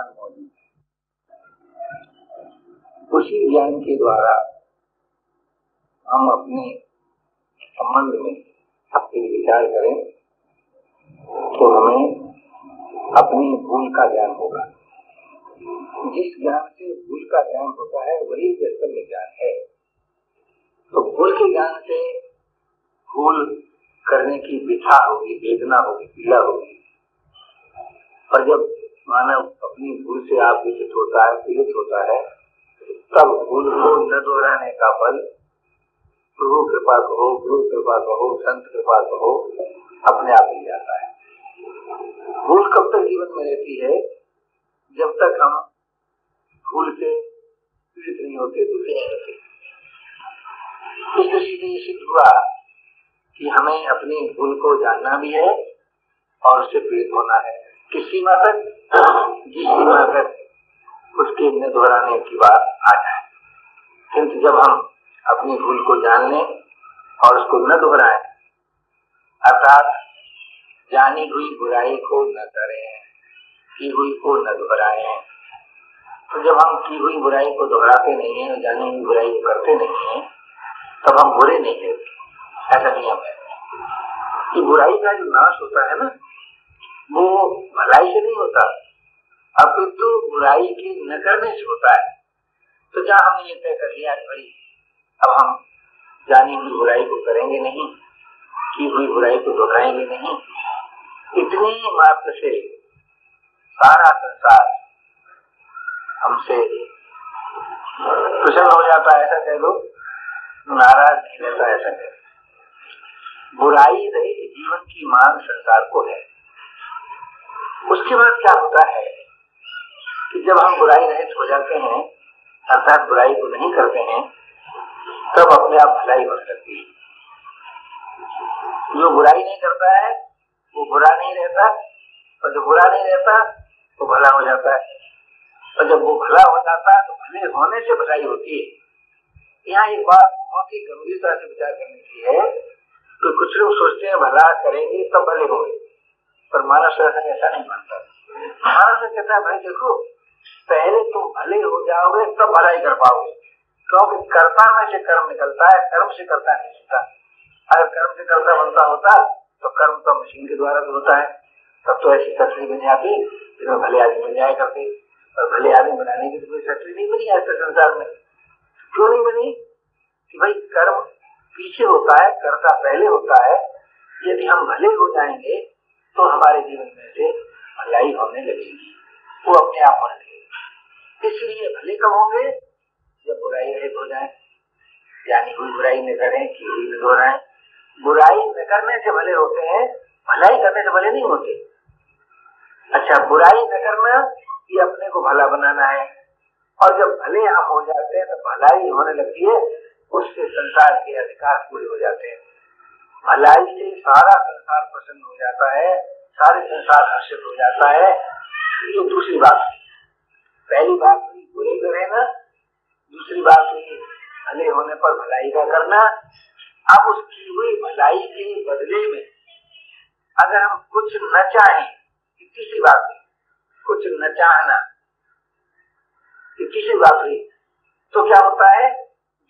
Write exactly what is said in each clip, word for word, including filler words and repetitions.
ज्ञान होगी। उसी ज्ञान के द्वारा हम अपने संबंध में अपने विचार करें तो हमें अपनी भूल का ज्ञान होगा। जिस ज्ञान से भूल का ज्ञान होता है वही वास्तविक ज्ञान है। तो भूल के ज्ञान से भूल करने की व्यथा होगी, वेदना होगी, पीड़ा होगी। और जब मानव अपनी भूल से आप विचित होता है, पीड़ित होता है, तब भूल को न दोहराने का बल प्रभु कृपा कहो, गुरु कृपा कहो, संत कृपा कहो, अपने आप मिल जाता है। भूल कब तक जीवन में रहती है? जब तक हम भूल से पीड़ित नहीं होते, दूसरे नहीं होते। इससे सीधे सिद्ध हुआ कि हमें अपनी भूल को जानना भी है और उससे पीड़ित होना है। किस सीमा तक? जिस सीमा तक उसके न दोहराने की बात आ जाए। किंतु जब हम अपनी भूल को जान लें और उसको न दोहराएं, अर्थात जानी हुई बुराई को न करें, की हुई को न दोहराएं, तो जब हम की हुई बुराई को दोहराते नहीं है, जानी हुई बुराई को करते नहीं है, तब हम बुरे नहीं रहते। ऐसा नियम है कि बुराई का जो नाश होता है ना, वो भलाई से नहीं होता, अपितु बुराई के न करने से होता है। तो जहाँ हमने ये तय कर लिया भाई अब हम जानी हुई बुराई को करेंगे नहीं, की हुई बुराई को दोहराएंगे नहीं, इतनी मात्र से सारा संसार हमसे प्रसन्न हो जाता है, ऐसा कह लो, नाराज नहीं रहता, ऐसा कह लो। बुराई रहित जीवन की मांग संसार को है। उसके बाद क्या होता है कि जब हम बुराई रहित हो जाते हैं, अर्थात बुराई को नहीं करते हैं, तब अपने आप भलाई बढ़ सकती है। जो बुराई नहीं करता है वो बुरा नहीं रहता, और जो बुरा नहीं रहता वो भला हो जाता है, और जब वो भला हो जाता है तो भले होने से भलाई होती है। यहाँ एक बात बहुत ही गंभीरता से विचार करने की है। तो कुछ लोग सोचते हैं भला करेंगे तब भले होंगे, पर मानव शासन ऐसा नहीं मानता। मानव कहता है भाई देखो, पहले तुम भले हो जाओगे तब भलाई कर पाओगे, क्योंकि कर्ता में से कर्म निकलता है, कर्म से कर्ता नहीं बनता। अगर कर्म से कर्ता बनता होता तो कर्म तो मशीन के द्वारा भी होता है, तब तो ऐसी फैक्ट्री बन जाती जिसमें भले आदमी बन जाया करते, और भले आदमी बनाने की कोई फैक्ट्री नहीं बनी आज तक संसार में। क्यों नहीं बनी? कि भाई कर्म पीछे होता है, कर्ता पहले होता है। यदि हम भले हो जाएंगे तो हमारे जीवन में से भलाई होने लगेगी, वो अपने आप होने लगेगी। इसलिए भले कब होंगे? जब बुराई रहित हो जाए, यानी कोई बुराई न करें, की हुई न दोहराएं। बुराई न करने से भले होते हैं, भलाई करने से भले नहीं होते। अच्छा, बुराई न करना ये अपने को भला बनाना है, और जब भले हम हो जाते हैं तो भलाई होने लगती है, उससे संसार के अधिकार पूरे हो जाते हैं। भलाई से सारा संसार प्रसन्न हो जाता है, सारे संसार हर्षित हो जाता है। ये दूसरी बात। पहली बात हुई बुरे का रहना, दूसरी बात हुई भले होने पर भलाई का करना। अब उसकी हुई भलाई के बदले में अगर हम कुछ न चाहें, तीसरी बात हुई कुछ न चाहना, तीसरी बात हुई, तो क्या होता है?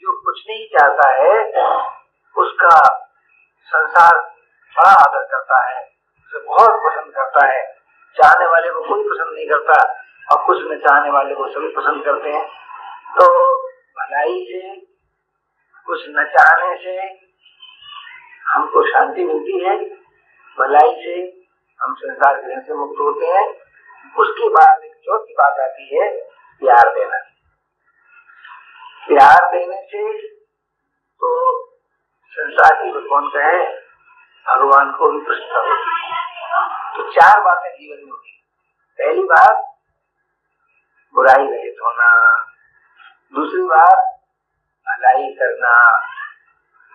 जो कुछ नहीं चाहता है उसका संसार बड़ा आदर करता है, उसे बहुत पसंद करता है। चाहने वाले को कोई पसंद नहीं करता, और कुछ न चाहने वाले को सभी पसंद करते हैं। तो भलाई से, कुछ न चाहने से हमको शांति मिलती है, भलाई से हम संसार ग्रहण से मुक्त होते हैं। उसके बाद एक चौथी बात आती है, प्यार देना। प्यार देने से तो संसार की भगवान कहे, भगवान को भी प्रसन्नता होती है। तो चार बातें जीवन में होती। पहली बात बुराई रहित होना, दूसरी बात भलाई करना,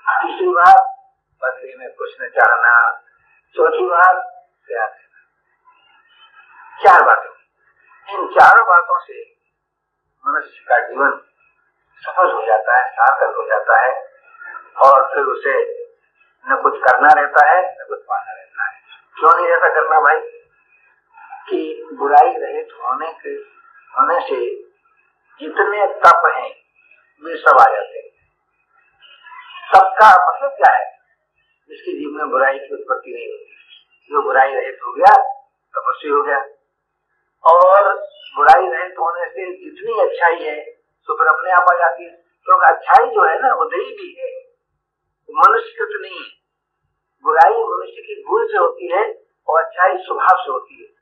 तीसरी बात बदले में कुछ न चाहना, चौथी बात प्यार देना। चार बातें। इन चारों बातों से मनुष्य का जीवन सफल हो जाता है, सार्थक हो जाता है, और फिर उसे न कुछ करना रहता है न कुछ पाना रहता है। क्यों नहीं रहता करना? भाई कि बुराई रहित होने के होने से जितने तप हैं वे सब आ जाते हैं। तप का मतलब क्या है? जिसके जीवन में बुराई की उत्पत्ति नहीं होती, जो बुराई रहित हो गया तपस्वी हो गया। और बुराई रहित होने से जितनी अच्छाई है तो फिर अपने आप आ जाती है। तो अच्छाई जो है ना उदयी भी है, मनुष्यकृत नहीं है। बुराई मनुष्य की भूल से होती है और अच्छाई स्वभाव से होती है।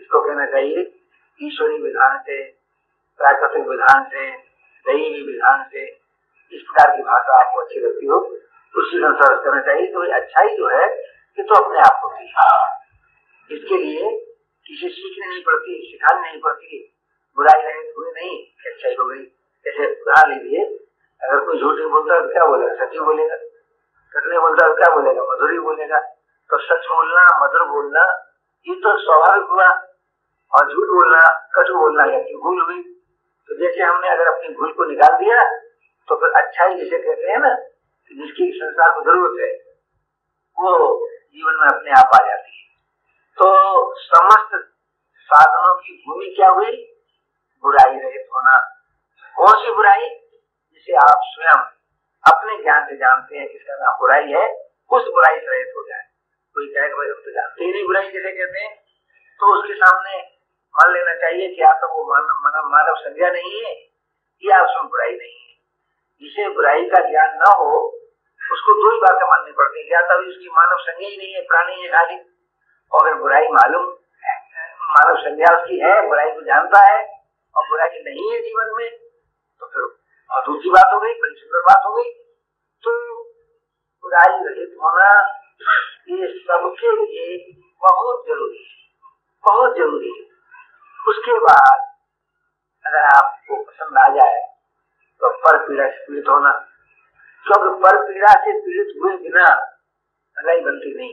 इसको कहना चाहिए ईश्वरीय विधान से, प्राकृतिक विधान से, दैवी विधान से। इस प्रकार की भाषा आपको अच्छी लगती हो उसी अनुसार करना चाहिए। तो अच्छाई जो है ये तो अपने आप होती है, इसके लिए किसी सीखने नहीं पड़ती, सिखाने नहीं पड़ती। बुराई रहित हुई नहीं, अच्छाई हो गई। जैसे उदाहरण लीजिए, अगर कोई झूठी बोलता है तो क्या बोलेगा? सच्ची बोलेगा। कटने बोलता है तो क्या बोलेगा? मधुरी बोलेगा। तो सच बोलना, मधुर बोलना ये तो स्वाभाविक हुआ, और झूठ बोलना, कटु बोलना यानी भूल हुई। तो जैसे हमने अगर अपनी भूल को निकाल दिया तो फिर अच्छाई जिसे कहते हैं ना, जिसकी संसार को जरूरत है, वो जीवन में अपने आप आ जाती है। तो समस्त साधनों की भूमि क्या हुई? बुराई रहित होना। कौन सी बुराई? जिसे आप स्वयं अपने ज्ञान से जानते हैं इसका नाम बुराई है, उस बुराई से रहित हो जाए। कोई कहेगा भाई हम तो जानते ही नहीं बुराई जिसे कहते हैं, तो उसके सामने मान लेना चाहिए कि आप तो वो मानव मानव संज्ञा नहीं है, ये आप स्वयं बुराई नहीं है। जिसे बुराई का ज्ञान न हो उसको दो ही बातें माननी पड़ती है, या तो उसकी मानव संज्ञा ही नहीं है, प्राणी है खाली। और अगर बुराई मालूम, मानव संज्ञा उसकी है, बुराई को जानता है और बुराई नहीं है जीवन में, तो फिर बहुत ऊंची बात हो गई, बड़ी सुंदर बात हो गई। तो बुराई रहित होना ये सबके लिए बहुत जरूरी है, बहुत जरूरी है। उसके बाद अगर आपको पसंद आ जाए तो पर पीड़ा से पीड़ित होना, क्योंकि पर पीड़ा से पीड़ित हुए बिना भलाई बनती नहीं,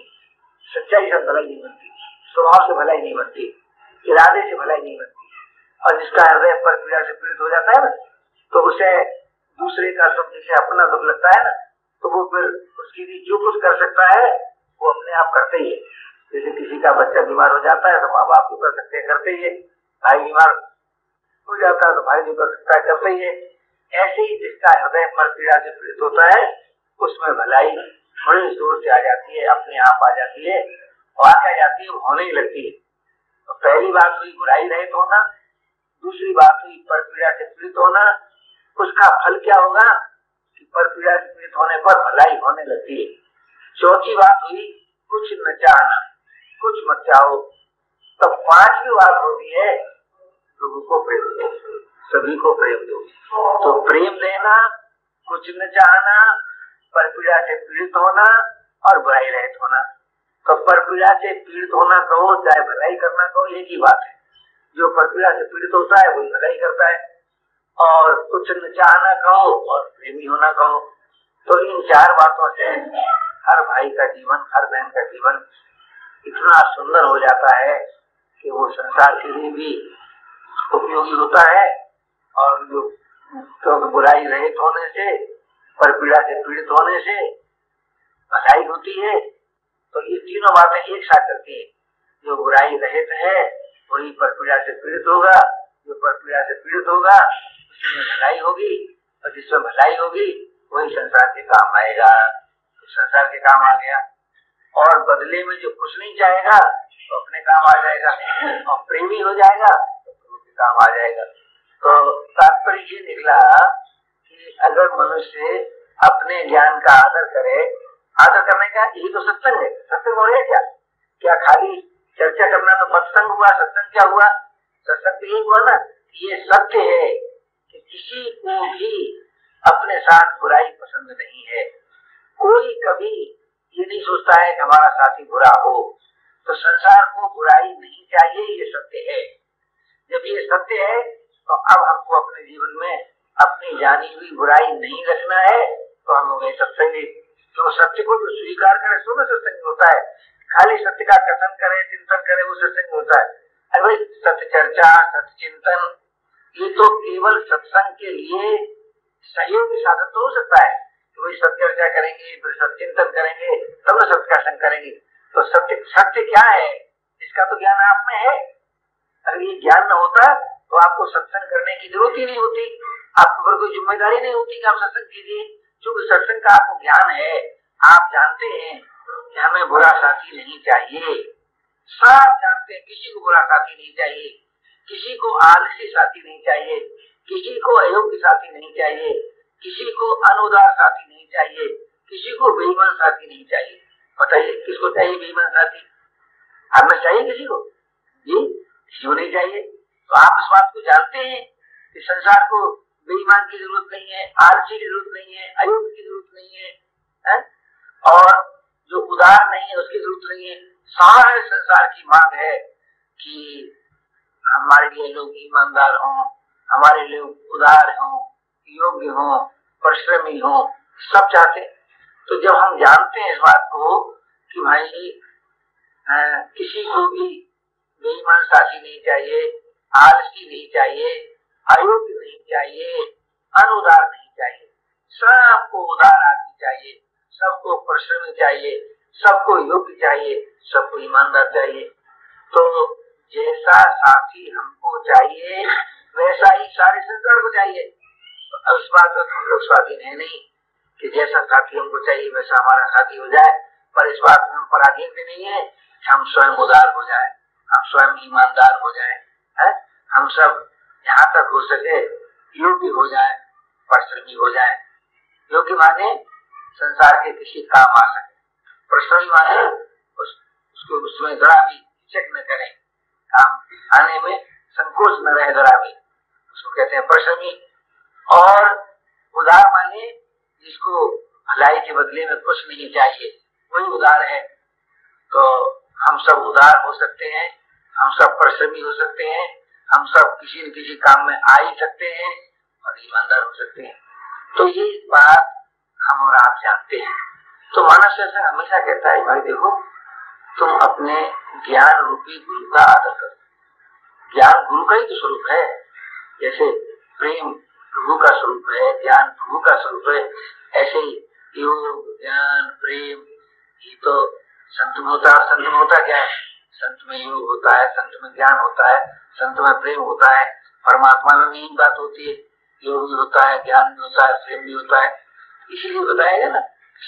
सच्चाई से भलाई नहीं बनती, स्वभाव से भलाई नहीं बनती, इरादे से भलाई नहीं बनती। और जिसका हृदय पर पीड़ा से पीड़ित हो जाता है ना, तो उसे दूसरे का दुख जैसे अपना दुख लगता है ना, तो वो फिर उसके लिए जो कुछ कर सकता है वो अपने आप करते ही है। जैसे किसी का बच्चा बीमार हो जाता है तो माँ बाप जो कर सकते हैं करते ही है, भाई बीमार हो जाता है तो भाई जो कर सकता है करते ही है। ऐसे ही जिसका हृदय पर पीड़ा से पीड़ित होता है उसमें भलाई बड़े जोर से आ जाती है, अपने आप आ जाती है और आ जाती है, होने ही लगती है। तो पहली बात हुई बुराई रहित होना, दूसरी बात हुई पर पीड़ा से पीड़ित होना। उसका फल क्या होगा? कि पर पीड़ा से पीड़ित होने पर भलाई होने लगती है। चौथी बात हुई कुछ न चाहना, कुछ मत चाहो। तब पांचवी बात होती है प्रभु को प्रेम दो, सभी को प्रेम दो। तो प्रेम देना, कुछ न चाहना, पर पीड़ा से पीड़ित होना और बुराई रहित होना। तो पर पीड़ा से पीड़ित होना कहो चाहे भलाई करना कहो, एक ही बात है। जो पर पीड़ा से पीड़ित होता है वही भलाई करता है, और कुछ न चाहना कहो और प्रेमी होना कहो। तो इन चार बातों से हर भाई का जीवन, हर बहन का जीवन इतना सुंदर हो जाता है कि वो संसार के लिए भी उपयोगी होता है। और जो तो बुराई रहित होने से, पर पीड़ा से पीड़ित होने से भलाई होती है। तो ये तीनों बातें एक साथ चलती है। जो बुराई रहित है वही पर पीड़ा से पीड़ित होगा, जो पर पीड़ा से पीड़ित होगा जिसमें भलाई होगी, और जिसमें भलाई होगी वही संसार के काम आएगा। तो संसार के काम आ गया, और बदले में जो कुछ नहीं चाहेगा तो अपने काम आ जाएगा, और प्रेमी हो जाएगा तो प्रभु के काम आ जाएगा। तो तात्पर्य ये निकला कि अगर मनुष्य अपने ज्ञान का आदर करे, आदर करने का यही तो सत्संग है। सत्संग हो रहा है क्या? क्या खाली चर्चा करना? तो सत्संग हुआ, सत्संग क्या हुआ? सत्संग यही हुआ ना। ये सत्य है कि किसी को भी अपने साथ बुराई पसंद नहीं है। कोई कभी ये नहीं सोचता है कि हमारा साथी बुरा हो। तो संसार को बुराई नहीं चाहिए, ये सत्य है। जब ये सत्य है तो अब हमको अपने जीवन में अपनी जानी हुई बुराई नहीं रखना है। तो हम हो गए सत्संगी। तो सत्य को जो स्वीकार करे सो में सत्संग होता है। खाली सत्य का कथन करे, चिंतन करे, वो सत्संग होता है। अरे भाई सत्य चर्चा, सत्य चिंतन ये तो केवल सत्संग के लिए सहयोगी साधन तो हो सकता है। तो वही सत्य चर्चा करेंगे, फिर सत्य चिंतन करेंगे, तब तो सत्य का संग करेंगे। तो सत्य सत्य क्या है इसका तो ज्ञान आप में है, अगर ये ज्ञान न होता तो आपको सत्संग करने की जरूरत ही नहीं होती, आपके ऊपर कोई जिम्मेदारी नहीं होती कि आप सत्संग कीजिए। क्योंकि सत्संग का आपको ज्ञान है, आप जानते हैं कि हमें बुरा साथी नहीं चाहिए, सब जानते हैं किसी को बुरा साथी नहीं चाहिए, किसी को आलसी साथी नहीं चाहिए, किसी को अयोग्य साथी नहीं चाहिए, किसी को अनुदार साथी नहीं चाहिए, किसी को बेईमान साथी नहीं चाहिए। बताइए किसको चाहिए बेईमान साथी? आप में चाहिए किसी को? जी क्यों नहीं चाहिए? तो आप इस बात को जानते हैं कि संसार को बेईमान की जरूरत नहीं है, आलसी की जरूरत नहीं है, अयोग्य की जरूरत नहीं है, है? और जो उदार नहीं है उसकी जरूरत नहीं है। सारे संसार की मांग है कि हमारे लिए लोग ईमानदार हों, हमारे लोग उदार हों, योग्य हों, परिश्रमी हों, सब चाहते। तो जब हम जानते हैं इस बात को कि भाई आ, किसी को भी बेईमान साथी नहीं चाहिए, आलसी नहीं चाहिए, अयोग्य नहीं चाहिए, अनुदार नहीं चाहिए, सबको उदार आदमी चाहिए, सबको परिश्रमी चाहिए, सबको योग्य चाहिए, सबको ईमानदार चाहिए। तो जैसा साथी हमको चाहिए वैसा ही सारे संसार को चाहिए। अब इस बात पर हम लोग स्वाधीन है नहीं कि जैसा साथी हमको चाहिए वैसा हमारा साथी हो जाए, पर इस बात में हम पराधीन भी नहीं है कि हम स्वयं उदार हो जाए, हम स्वयं ईमानदार हो जाए, है? हम सब जहाँ तक हो सके योग्य हो जाए, परिश्रमी हो जाए। योग्य माने संसार के किसी काम आ सके, परिश्रमी माने उस, उसको उसमें जरा भी चेक न करें, काम आने में संकोच न रहे जरा भी, उसको कहते हैं परिश्रमी। और उदार माने जिसको भलाई के बदले में कुछ नहीं चाहिए, वही उदार है। तो हम सब उदार हो सकते हैं, हम सब परिश्रमी हो सकते हैं, हम सब किसी न किसी काम में आ ही सकते हैं और ईमानदार हो सकते हैं। तो ये बात हम और आप जानते हैं। तो मानव शास्त्र हमेशा कहता है भाई देखो तुम अपने ज्ञान रूपी गुरु का आदर करो। ज्ञान गुरु का ही तो स्वरूप है, जैसे प्रेम प्रभु का स्वरूप है, ज्ञान प्रभु का स्वरूप है, ऐसे ही योग ज्ञान प्रेम ये तो संत में होता है। और संत में होता क्या है? संत में योग होता है, संत में ज्ञान होता है, संत में प्रेम होता है। परमात्मा में भी यही बात होती है, योग भी होता है, ज्ञान भी होता है, प्रेम भी होता है। इसीलिए बताएगा ना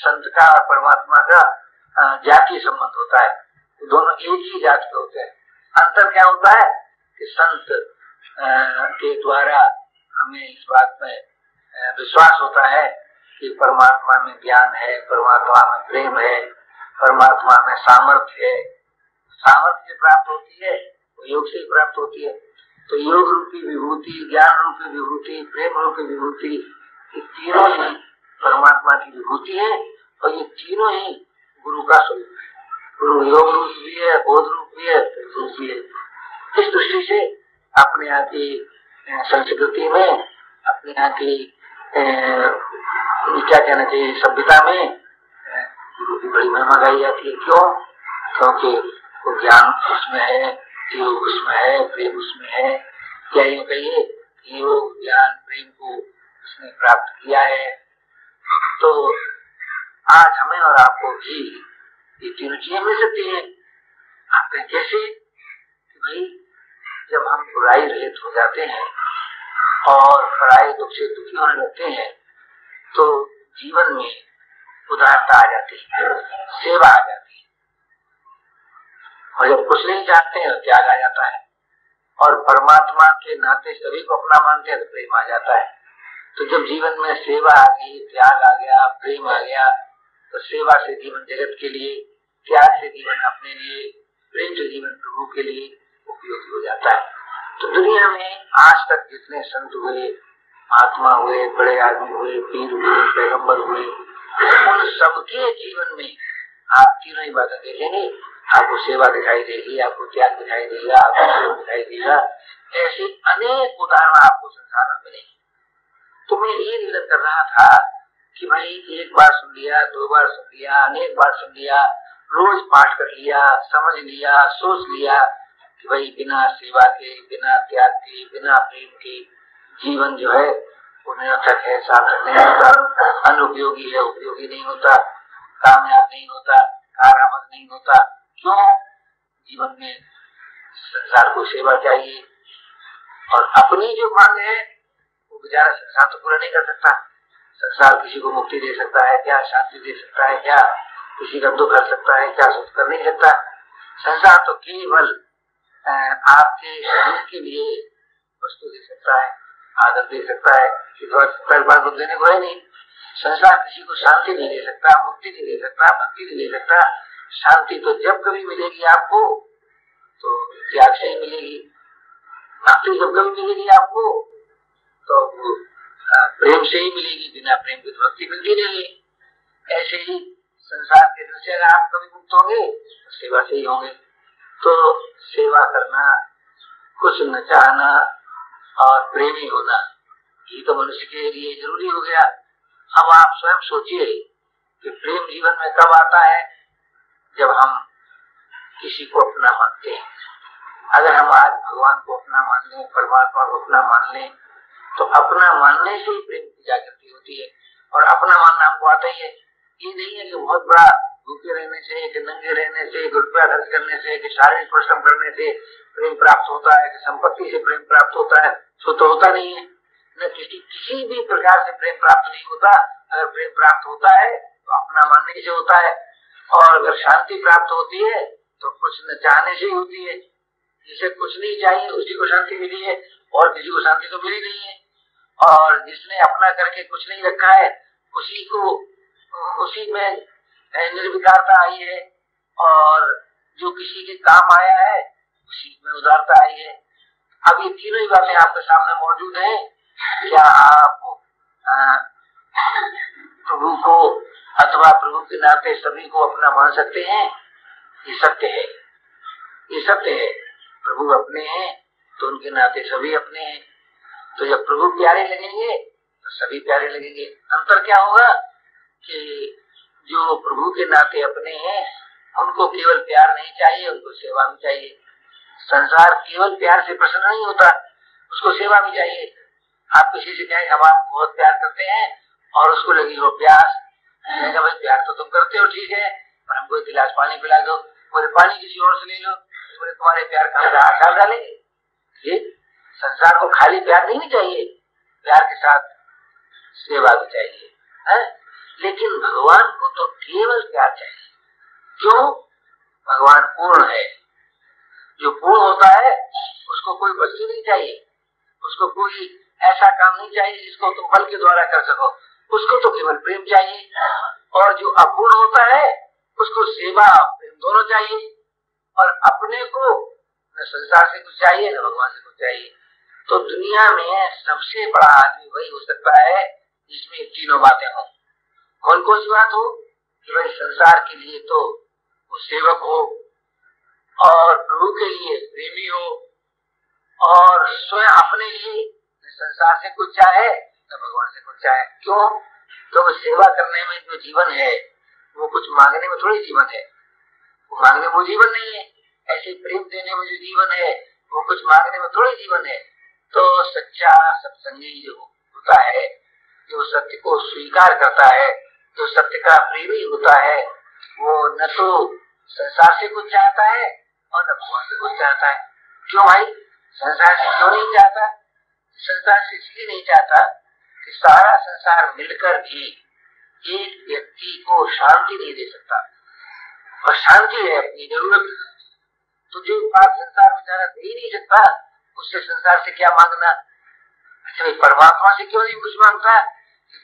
संत का और परमात्मा का जाति संबंध होता है, दोनों एक ही जात के होते हैं। अंतर क्या होता है कि संत के द्वारा हमें इस बात में विश्वास होता है कि परमात्मा में ज्ञान है, परमात्मा में प्रेम है, परमात्मा में सामर्थ्य है। सामर्थ्य प्राप्त होती है वो योग से प्राप्त होती है। तो योग रूपी विभूति, ज्ञान रूपी विभूति, प्रेम रूपी विभूति, ये तीनों ही परमात्मा की विभूति है और ये तीनों ही गुरु का स्वरूप है। गुरु योग रूप भी है, बोध रूप भी है, रूप भी है। इस दृष्टि से अपने यहाँ की संस्कृति में, अपने यहाँ की क्या कहना चाहिए सभ्यता में गुरु की बड़ी महिमा गाई जाती है। क्यों? क्योंकि वो ज्ञान उसमें है, योग उसमें है, प्रेम उसमें है। क्या यूँ कहिए योग ज्ञान प्रेम को उसने प्राप्त किया है। तो आज हमें और आपको भी ये तीनों चीजें मिल सकती है। आपने कैसे कि भाई जब हम बुराई रहित हो जाते हैं और पराये दुख से दुखी होने लगते हैं तो जीवन में उदारता आ जाती है, सेवा आ जाती है, और जब कुछ नहीं चाहते हैं त्याग आ जाता है, और परमात्मा के नाते सभी को अपना मानते हैं तो प्रेम आ जाता है। तो जब जीवन में सेवा आ गई, त्याग आ गया, प्रेम आ गया, तो सेवा से जीवन जगत के लिए, त्याग से जीवन अपने लिए, प्रेम से जीवन प्रभु के लिए उपयोगी हो जाता है। तो दुनिया में आज तक जितने संत हुए, महात्मा हुए, बड़े आदमी हुए, पीर हुए, पैगंबर हुए, उन सबके जीवन में आप तीनों ही बातें देखेंगे। आपको सेवा दिखाई देगी, आपको त्याग दिखाई देगा, आपको प्रेम दिखाई देगा। ऐसे अनेक उदाहरण आपको संसार में मिलेंगे। तो मैं ये निवेदन कर रहा था कि भाई एक बार सुन लिया, दो बार सुन लिया, अनेक बार सुन लिया, रोज पाठ कर लिया, समझ लिया, सोच लिया कि भाई बिना सेवा के, बिना त्याग के, बिना प्रेम के जीवन जो है वो निरर्थक है, सार्थक नहीं होता, अनुपयोगी है, उपयोगी नहीं होता, कामयाब नहीं होता, कारामद नहीं होता। क्यों? जीवन में सरकार को सेवा चाहिए और अपनी जो मांग है वो बेचारा सरकार तो पूरा नहीं कर सकता। सरकार किसी को मुक्ति दे सकता है क्या, शांति दे सकता है क्या, किसी का दुख हर सकता है क्या, सुख कर नहीं सकता। सरकार तो केवल आपके शरीर के लिए वस्तु दे सकता है, आदर दे सकता है, को देने को है नहीं। संसार किसी को शांति नहीं दे सकता, मुक्ति नहीं दे सकता, भक्ति नहीं दे सकता। शांति तो जब कभी मिलेगी आपको तो त्याग से ही मिलेगी, भक्ति जब कभी मिलेगी आपको तो प्रेम से ही मिलेगी, बिना प्रेम की भक्ति मिलती नहीं। ऐसे ही संसार के नशे से आप कभी मुक्त होंगे तो सेवा से ही होंगे। तो सेवा करना, कुछ न चाहना और प्रेमी होना, ये तो मनुष्य के लिए जरूरी हो गया। अब आप स्वयं सोचिए कि प्रेम जीवन में कब आता है? जब हम किसी को अपना मानते हैं। अगर हम आज भगवान को अपना मान लें, परमात्मा को अपना मान लें, तो अपना मानने से ही प्रेम की जागृति होती है। और अपना मानना हमको आता ही है। ये नहीं है कि बहुत बड़ा भूखे रहने से, कि नंगे रहने से, रुपया खर्च करने से, कि शारीरिक परिश्रम करने से प्रेम प्राप्त होता है, कि संपत्ति से प्रेम प्राप्त होता है। सो तो होता नहीं है न, किसी किसी भी प्रकार से प्रेम प्राप्त नहीं होता। अगर प्रेम प्राप्त होता है तो अपना मानने से होता है, और अगर शांति प्राप्त होती है तो कुछ न चाहने से ही होती है। जिसे कुछ नहीं चाहिए उसी को शांति मिली है, और किसी को शांति तो मिली नहीं है। और जिसने अपना करके कुछ नहीं रखा है उसी को, उसी में निर्विकारता आई है, और जो किसी के काम आया है उसी में उदारता आई है। अब ये तीनों ही बातें आपके सामने मौजूद हैं। क्या आप प्रभु को अथवा प्रभु के नाते सभी को अपना मान सकते हैं? ये सत्य है, ये सत्य है। प्रभु अपने हैं तो उनके नाते सभी अपने हैं। तो जब प्रभु प्यारे लगेंगे तो सभी प्यारे लगेंगे। अंतर क्या होगा कि जो प्रभु के नाते अपने हैं उनको केवल प्यार नहीं चाहिए, उनको सेवा भी चाहिए। संसार केवल प्यार से प्रसन्न नहीं होता, उसको सेवा भी चाहिए। आप किसी से कहें हम आप बहुत प्यार करते हैं और उसको लगी हो प्यास, कहेगा भाई प्यार तो तुम करते हो ठीक है, पर हमको एक गिलास पानी पिला दो। बोले पानी किसी और से ले लो। बोले तुम्हारे प्यार का हम हाथ डालेंगे। संसार को खाली प्यार नहीं चाहिए, प्यार के साथ सेवा भी चाहिए है। लेकिन भगवान को तो केवल प्यार चाहिए। क्यों? भगवान पूर्ण है। जो पूर्ण होता है उसको कोई वस्तु नहीं चाहिए, उसको कोई ऐसा काम नहीं चाहिए जिसको तुम बल के द्वारा कर सको। उसको तो केवल प्रेम चाहिए। और जो अपूर्ण होता है उसको सेवा और प्रेम दोनों चाहिए। और अपने को न संसार से कुछ चाहिए न भगवान से कुछ चाहिए। तो दुनिया में सबसे बड़ा आदमी वही हो सकता है जिसमें तीनों बातें हों। कौन कौन सी बात हो? कि भाई संसार के लिए तो वो सेवक हो, और प्रभु के लिए प्रेमी हो, और स्वयं अपने लिए संसार से कुछ चाहे न भगवान से कुछ चाहे। क्यों? तो वो सेवा करने में जो जीवन है वो कुछ मांगने में थोड़ी जीवन है, वो मांगने में वो जीवन नहीं है। ऐसे प्रेम देने में जो जीवन है वो कुछ मांगने में थोड़ी जीवन है। तो सच्चा सत्संगी जो होता है, जो सत्य को स्वीकार करता है, जो सत्य का प्रेमी होता है, वो न तो संसार से कुछ चाहता है और न भगवान से कुछ चाहता है। क्यों भाई? संसार से क्यों नहीं चाहता? संसार से इसलिए नहीं चाहता कि सारा संसार मिलकर भी एक व्यक्ति को शांति नहीं दे सकता। और शांति है अपनी जरूरत। तो जो बात संसार बेचारा दे ही नहीं सकता, उससे संसार से क्या मांगना? अच्छा, परमात्मा से क्यों नहीं कुछ मांगता?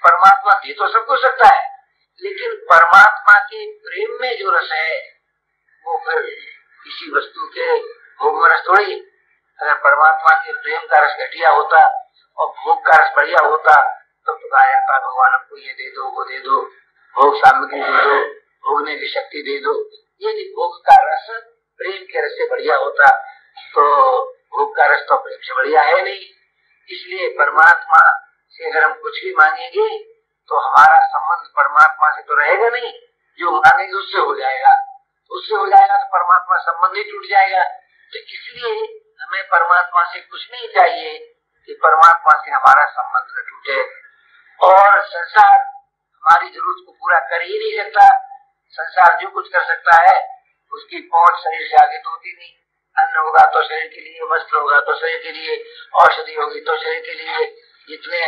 परमात्मा दे तो सबको सकता है, लेकिन परमात्मा के प्रेम में जो रस है वो फिर किसी वस्तु के भोग में रस थोड़ी। अगर परमात्मा के प्रेम का रस घटिया होता और भोग का रस बढ़िया होता तो कहा जाता भगवान हमको ये दे दो, वो दे दो, भोग सामग्री दे दो, भोगने की शक्ति दे दो। यदि भोग का रस प्रेम के रस से बढ़िया होता तो भोग का रस तो प्रेम से बढ़िया है नहीं। इसलिए परमात्मा से अगर हम कुछ भी मांगेंगे तो हमारा संबंध परमात्मा से तो रहेगा नहीं, जो मांगेंगे उससे हो जाएगा। उससे हो जाएगा तो परमात्मा संबंध ही टूट जाएगा। तो इसलिए हमें परमात्मा से कुछ नहीं चाहिए कि परमात्मा से हमारा संबंध न टूटे। और संसार हमारी जरूरत को पूरा कर ही नहीं सकता। संसार जो कुछ कर सकता है उसकी पहुंच शरीर से आगे तो होती नहीं। अन्न होगा तो शरीर के लिए, वस्त्र होगा तो शरीर के लिए, औषधि होगी तो शरीर के लिए, जितने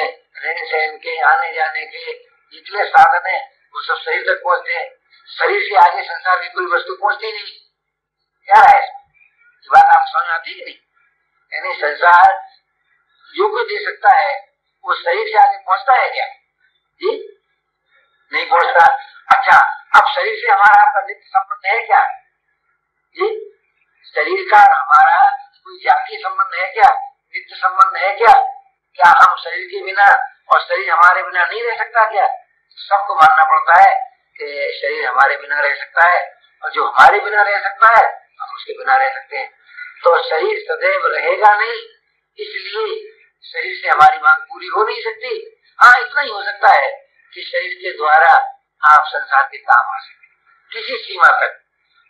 रहन सहन के आने जाने के जितने साधन है वो सब शरीर तक पहुँचते हैं। शरीर से आगे संसार की कोई वस्तु पहुँचती नहीं। क्या है ये बात आप समझ आती नहीं? यानी संसार जो कुछ दे सकता है वो शरीर से आगे पहुँचता है क्या जी? नहीं पहुँचता। अच्छा, अब शरीर से हमारा आपका नित्य संबंध है क्या जी? शरीर का हमारा कोई जाति संबंध है क्या? नित्य संबंध है क्या? क्या हम शरीर के बिना और शरीर हमारे बिना नहीं रह सकता क्या? सबको मानना पड़ता है कि शरीर हमारे बिना रह सकता है और जो हमारे बिना रह सकता है हम उसके बिना रह सकते हैं। तो शरीर सदैव रहेगा नहीं, इसलिए शरीर से हमारी मांग पूरी हो नहीं सकती। हाँ, इतना ही हो सकता है कि शरीर के द्वारा आप संसार के काम आ सके किसी सीमा तक,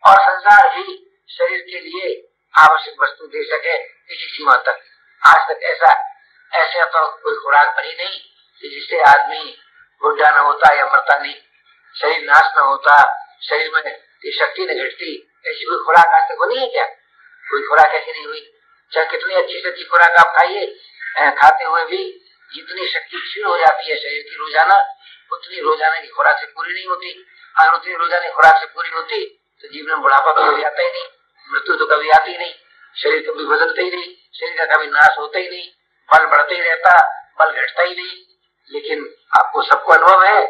और संसार ही शरीर के लिए आवश्यक वस्तु दे सके किसी सीमा तक। आज तक ऐसा ऐसे तो कोई खुराक बनी नहीं कि जिससे आदमी बुढ़ा न होता या मरता नहीं, शरीर नाश न होता, शरीर में शक्ति न घटती। ऐसी कोई खुराक आज तक बनी है क्या? कोई खुराक ऐसी नहीं हुई। चाहे कितनी अच्छी से अच्छी खुराक आप खाइए, खाते हुए भी जितनी शक्ति क्षीण हो जाती है शरीर की रोजाना, उतनी रोजाना की खुराक से पूरी नहीं होती। अगर उतनी रोजाना खुराक से पूरी होती तो जीवन में बुढ़ापा तो कभी आता ही नहीं, मृत्यु तो कभी आती ही नहीं, शरीर कभी बदलता ही नहीं, शरीर का कभी नाश होता ही नहीं, बल बढ़ते ही रहता, बल घटता ही नहीं। लेकिन आपको सबको अनुभव है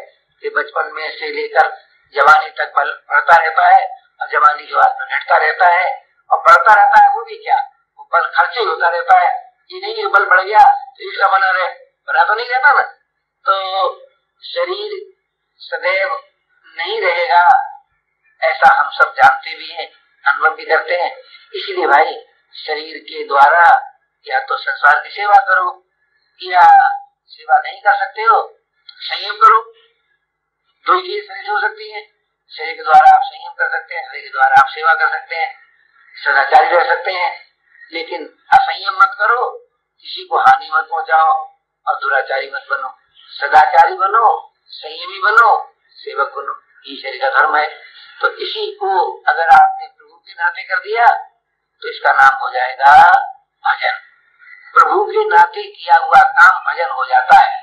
कि बचपन में से लेकर जवानी तक बल बढ़ता रहता है और जवानी के बाद में घटता रहता है, और बढ़ता रहता है वो भी क्या, वो बल खर्चे होता रहता है। ये नहीं बल बढ़ गया तो इसका बना रहे, बना तो नहीं रहता ना। तो शरीर सदैव नहीं रहेगा, ऐसा हम सब जानते भी हैं, अनुभव भी करते हैं। इसीलिए भाई शरीर के द्वारा या तो संसार की सेवा करो, या सेवा नहीं कर सकते हो संयम करो। दो चीज शरीर हो सकती है, शरीर के द्वारा आप संयम कर सकते हैं, शरीर के द्वारा आप सेवा कर सकते हैं, सदाचारी रह सकते हैं। लेकिन असंयम मत करो, किसी को हानि मत पहुंचाओ, और दुराचारी मत बनो, सदाचारी बनो, संयमी बनो, सेवक बनो। ये शरीर का धर्म है। तो इसी को अगर आपने प्रभु के नाते कर दिया तो इसका नाम हो जाएगा भजन। प्रभु के नाते किया हुआ काम भजन हो जाता है,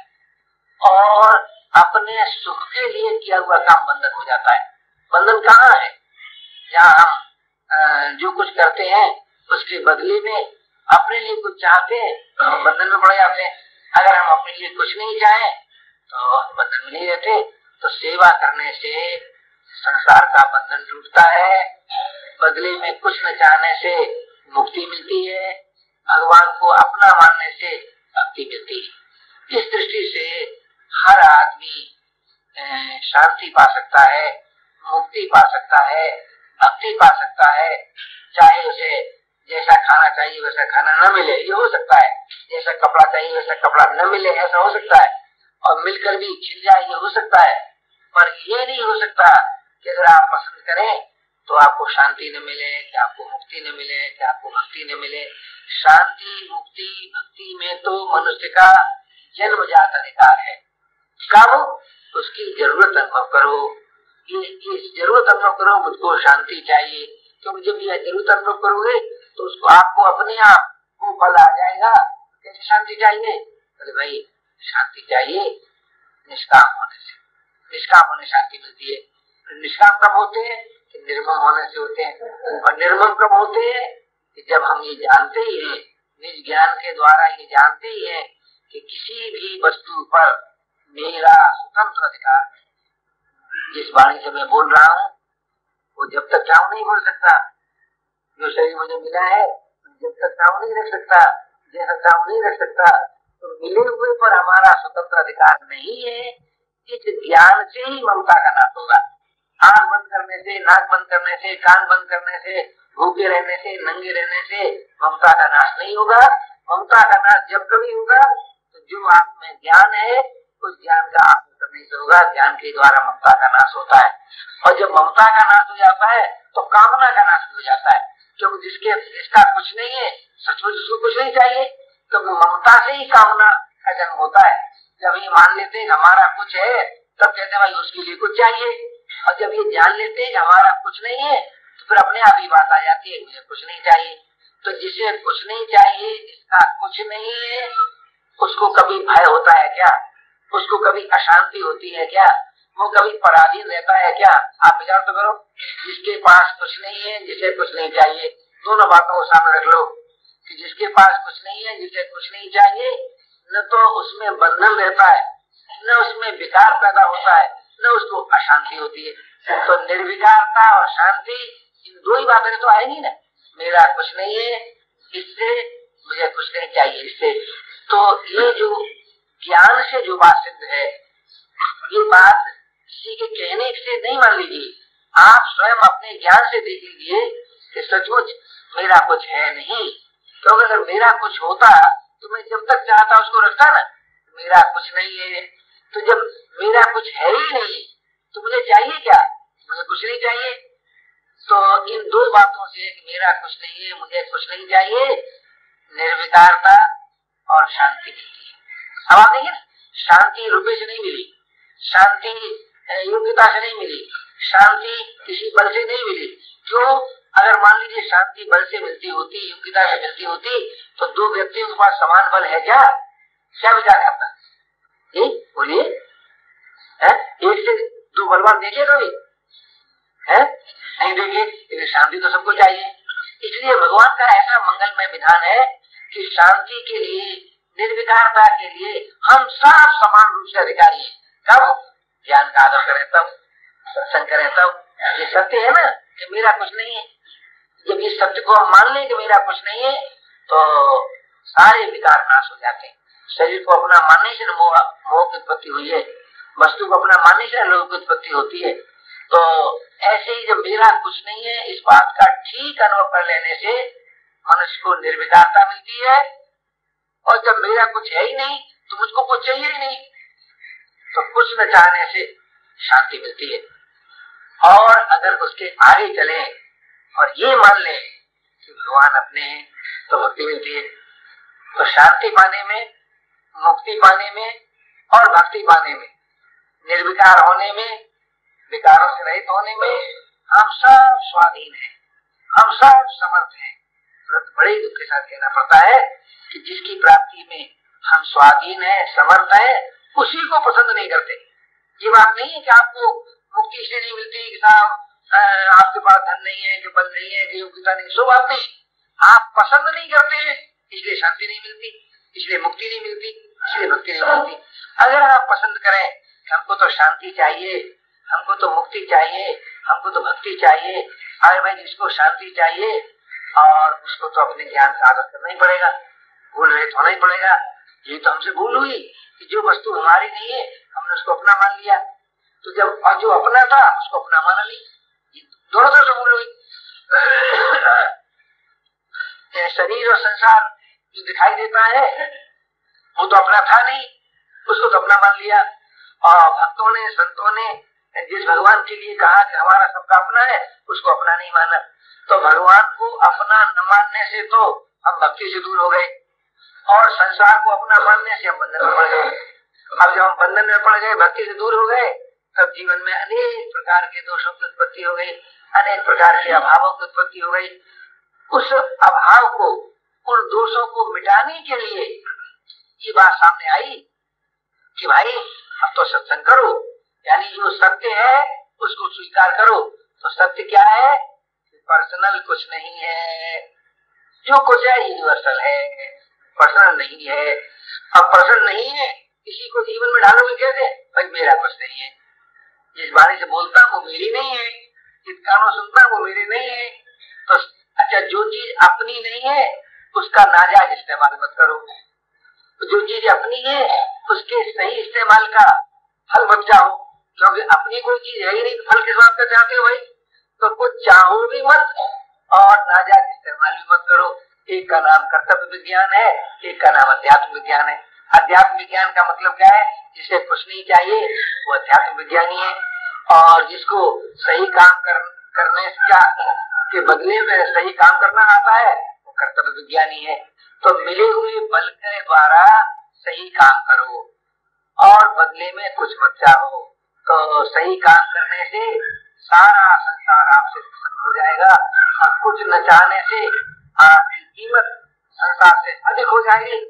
और अपने सुख के लिए किया हुआ काम बंधन हो जाता है। बंधन कहाँ है? जहाँ हम जो कुछ करते हैं उसके बदले में अपने लिए कुछ चाहते हैं तो हम बंधन में पड़ जाते हैं। अगर हम अपने लिए कुछ नहीं चाहें तो बंधन में नहीं रहते। तो सेवा करने से संसार का बंधन टूटता है, बदले में कुछ न चाहने से मुक्ति मिलती है, भगवान को अपना मानने से भक्ति मिलती है। इस दृष्टि से हर आदमी शांति पा सकता है, मुक्ति पा सकता है, भक्ति पा सकता है। चाहे उसे जैसा खाना चाहिए वैसा खाना न मिले, ये हो सकता है, जैसा कपड़ा चाहिए वैसा कपड़ा न मिले, ऐसा हो सकता है, और मिलकर भी छिल जाए, ये हो सकता है। पर ये नहीं हो सकता कि अगर आप पसंद करें तो आपको शांति न मिले, कि आपको मुक्ति न मिले, कि आपको भक्ति न मिले। शांति, मुक्ति, भक्ति में तो मनुष्य का जन्मजात अधिकार है। कब उसकी जरूरत अनुभव करो, ये जरूरत अनुभव करो मुझको शांति चाहिए, क्योंकि जब यह जरूरत अनुभव करोगे तो उसको आपको अपने आप वो बल आ जाएगा। कैसे शांति चाहिए? अरे भाई शांति चाहिए निष्काम होने से। निष्काम होने शांति मिलती है। निष्काम कब होते हैं? निर्मम होने से होते हैं। और निर्मम कब होते हैं? जब हम ये जानते ही हैं, निज ज्ञान के द्वारा ये जानते ही हैं कि किसी भी वस्तु पर मेरा स्वतंत्र अधिकार है। जिस वाणी से मैं बोल रहा हूँ वो जब तक चाहूँ नहीं बोल सकता। जो शरीर मुझे मिला है जब तक चाहूँ नहीं रख सकता, जैसा चाहूँ नहीं रख सकता। तो मिले हुए पर हमारा स्वतंत्र अधिकार नहीं है। इस ज्ञान से ही ममता का नाश होगा। आँख बंद करने से, नाक बंद करने से, कान बंद करने से, भूखे रहने से, नंगे रहने से ममता का नाश नहीं होगा। ममता का नाश जब कभी होगा तो जो आप में ज्ञान है उस ज्ञान का आप करने से होगा। ज्ञान के द्वारा ममता का नाश होता है, और जब ममता का नाश हो जाता है तो कामना का नाश हो जाता है। क्योंकि जिसके इसका कुछ नहीं है, सचमुच उसको कुछ नहीं चाहिए, तो ममता से ही कामना का जन्म होता है। जब ये मान लेते हैं हमारा कुछ है तब कहते हैं भाई उसके लिए कुछ चाहिए, और जब ये जान लेते हैं हमारा कुछ नहीं है तो फिर अपने आप ही बात आ जाती है मुझे कुछ नहीं चाहिए। तो जिसे कुछ नहीं चाहिए, इसका कुछ नहीं है, उसको कभी भय होता है क्या? उसको कभी अशांति होती है क्या? वो कभी पराधीन रहता है क्या? आप विचार तो करो। जिसके पास कुछ नहीं है, जिसे कुछ नहीं चाहिए, दोनों बातों को सामने रख लो कि जिसके पास कुछ नहीं है, जिसे कुछ नहीं चाहिए, न तो उसमें बंधन रहता है, न उसमें विकार पैदा होता है, न उसको अशांति होती है। तो निर्विकारता और शांति, इन दो ही बातें तो आएंगी ना। मेरा कुछ नहीं है, इससे मुझे कुछ नहीं चाहिए, इससे। तो ये जो ज्ञान से जो बात सिद्ध है, ये बात किसी के कहने से नहीं, मान लीजिए आप स्वयं अपने ज्ञान से देख लीजिए कि सचमुच मेरा कुछ है नहीं। तो अगर मेरा कुछ होता तो मैं जब तक चाहता उसको रखता ना। मेरा कुछ नहीं है, तो जब मेरा कुछ है ही नहीं तो मुझे चाहिए क्या? मुझे कुछ नहीं चाहिए। तो इन दो बातों से, मेरा कुछ नहीं है, मुझे कुछ नहीं चाहिए, निर्विकारता और शांति मिली। अब आप देखिए, शांति रुपये से नहीं मिली, शांति योग्यता से नहीं मिली, शांति किसी बल से नहीं मिली। क्यों? अगर मान लीजिए शांति बल से मिलती होती, योग्यता से मिलती होती, तो दो व्यक्तियों के पास समान बल है क्या? क्या विचार है आपका? बोलिए, एक से दो बलवान देखिए कभी? है नहीं देखिए। शांति तो सबको चाहिए। इसलिए भगवान का ऐसा मंगलमय विधान है कि शांति के लिए, निर्विकारता के लिए हम सब समान रूप से अधिकारी हैं। कब? ज्ञान का आदर करें तब, सत्संग करें तब। ये सत्य है ना कि मेरा कुछ नहीं है। जब इस सत्य को हम मान लें कि मेरा कुछ नहीं है, तो सारे विकार नाश हो जाते हैं। शरीर को अपना मानने से मोह की उत्पत्ति हुई है, वस्तु को अपना मानने से लोभ की उत्पत्ति होती है। तो ऐसे ही जब मेरा कुछ नहीं है, इस बात का ठीक अनुभव कर लेने से मनुष्य को निर्विकारता मिलती है। और जब मेरा कुछ है ही नहीं तो मुझको कुछ चाहिए ही नहीं, तो कुछ न चाहने से शांति मिलती है। और अगर उसके आगे चले और ये मान ले कि भगवान अपने हैं, तो भक्ति मिलती है। तो शांति पाने में, मुक्ति पाने में और भक्ति पाने में, निर्विकार होने में, विकारों से रहित होने में हम सब स्वाधीन हैं, हम सब समर्थ हैं। बड़े दुख के साथ कहना पड़ता है कि जिसकी प्राप्ति में हम स्वाधीन हैं, समर्थ हैं, उसी को पसंद नहीं करते। ये बात नहीं है कि आपको मुक्ति इसलिए नहीं मिलती कि साहब आपके पास धन नहीं है, कि बल नहीं है, कि योग्यता नहीं, सो बात नहीं। आप पसंद नहीं करते हैं, इसलिए शांति नहीं मिलती, इसलिए मुक्ति नहीं मिलती, इसलिए भक्ति नहीं मिलती। अगर आप पसंद करें हमको तो शांति चाहिए, हमको तो मुक्ति चाहिए, हमको तो भक्ति चाहिए, अरे भाई जिसको शांति चाहिए और उसको तो अपने ज्ञान का आदर करना ही पड़ेगा, भूल रहित होना ही पड़ेगा। ये तो हमसे भूल हुई कि जो वस्तु हमारी नहीं है हमने उसको अपना मान लिया, तो जब और जो अपना था उसको अपना माना नहीं, दोनों तरफ से भूल हुई। शरीर और संसार जो दिखाई देता है वो तो अपना था नहीं, उसको तो अपना मान लिया। और भक्तों ने, संतों ने जिस भगवान के लिए कहा कि हमारा सबका अपना है, उसको अपना नहीं माना। तो भगवान को अपना न मानने से तो हम भक्ति से दूर हो गए, और संसार को अपना मानने से हम बंधन में पड़ गए। अब जब हम बंधन में पड़ गए, भक्ति से दूर हो गए, तब जीवन में अनेक प्रकार के दोषों की उत्पत्ति हो गई, अनेक प्रकार के अभावों की उत्पत्ति हो गई। उस अभाव को, उन दोषों को मिटाने के लिए ये बात सामने आई कि भाई अब तो सत्संग करो, यानी जो सत्य है उसको स्वीकार करो। तो सत्य क्या है? पर्सनल कुछ नहीं है, जो कुछ है यूनिवर्सल है, पर्सनल नहीं है। अब पर्सनल नहीं है, किसी को जीवन में डालोगे कैसे? भाई मेरा कुछ नहीं है, जिस बारे से बोलता वो मेरी नहीं है, जिस कानों सुनता वो मेरे नहीं है। तो अच्छा, जो चीज अपनी नहीं है उसका नाजायज इस्तेमाल मत करो, जो चीज अपनी है उसके सही इस्तेमाल का फल मत चाहो, क्योंकि अपनी कोई चीज है ही नहीं, फल किस बात का चाहते हो भाई? तो कुछ चाहो भी मत और नाजायज इस्तेमाल भी मत करो। एक का नाम कर्तव्य विज्ञान है, एक का नाम अध्यात्म विज्ञान है। अध्यात्म विज्ञान का मतलब क्या है? जिसे कुछ नहीं चाहिए वो अध्यात्म विज्ञानी है, और जिसको सही काम कर, करने का के बदले में सही काम करना आता है, कर्तव्य विज्ञानी है। तो मिले हुए बल के द्वारा सही काम करो और बदले में कुछ मत चाहो। तो सही काम करने से सारा संसार आपसे प्रसन्न हो जाएगा, और कुछ न चाहने से आपकी कीमत संसार से अधिक हो जाएगी।